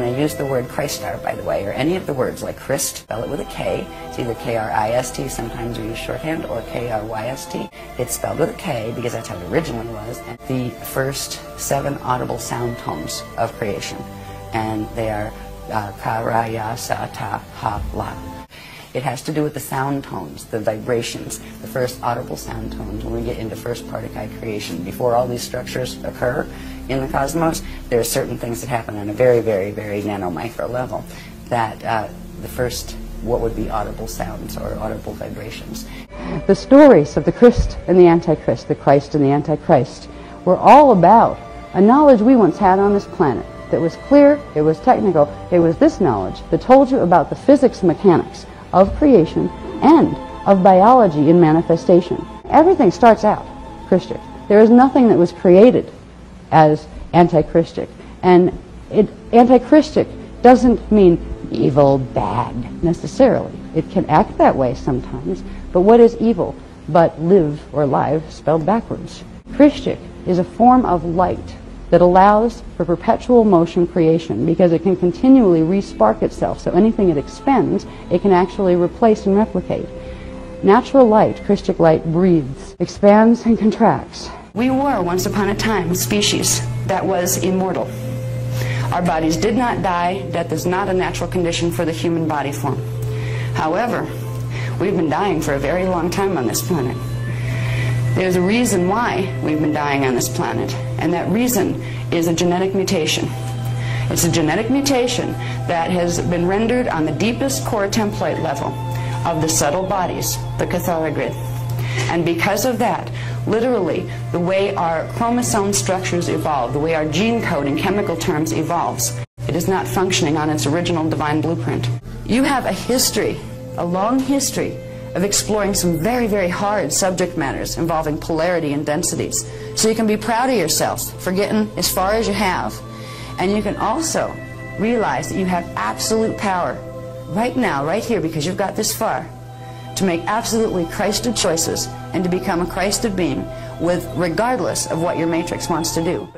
when I use the word Christar, by the way, or any of the words like Christ, spell it with a K. It's either K-R-I-S-T, sometimes we use shorthand, or K-R-Y-S-T. It's spelled with a K because that's how it originally was. And the first 7 audible sound tones of creation, and they are Ka, Ra, Ya, Sa, Ta, Ha, La. It has to do with the sound tones, the vibrations, the first audible sound tones when we get into first Particle creation. Before all these structures occur in the cosmos, there are certain things that happen on a very, very, very nanomicro level that the first, what would be audible sounds or audible vibrations. The stories of the Christ and the Antichrist, the Christ and the Antichrist, were all about a knowledge we once had on this planet that was clear, it was technical, it was this knowledge that told you about the physics and mechanics of creation and of biology in manifestation. Everything starts out Christic. There is nothing that was created as anti-Christic. And anti-Christic doesn't mean evil, bad, necessarily. It can act that way sometimes, but what is evil but live or live spelled backwards? Christic is a form of light that allows for perpetual motion creation because it can continually re-spark itself, so anything it expends, it can actually replace and replicate. Natural light, Christic light, breathes, expands and contracts. We were, once upon a time, species that was immortal. Our bodies did not die. Death is not a natural condition for the human body form. However, we've been dying for a very long time on this planet. There's a reason why we've been dying on this planet, and that reason is a genetic mutation. It's a genetic mutation that has been rendered on the deepest core template level of the subtle bodies, the Kathara grid. And because of that, literally, the way our chromosome structures evolve, the way our gene code in chemical terms evolves, it is not functioning on its original divine blueprint. You have a history, a long history, of exploring some very, very hard subject matters involving polarity and densities. So you can be proud of yourself for getting as far as you have. And you can also realize that you have absolute power right now, right here, because you've got this far, to make absolutely Christed choices and to become a Christed being, regardless of what your matrix wants to do.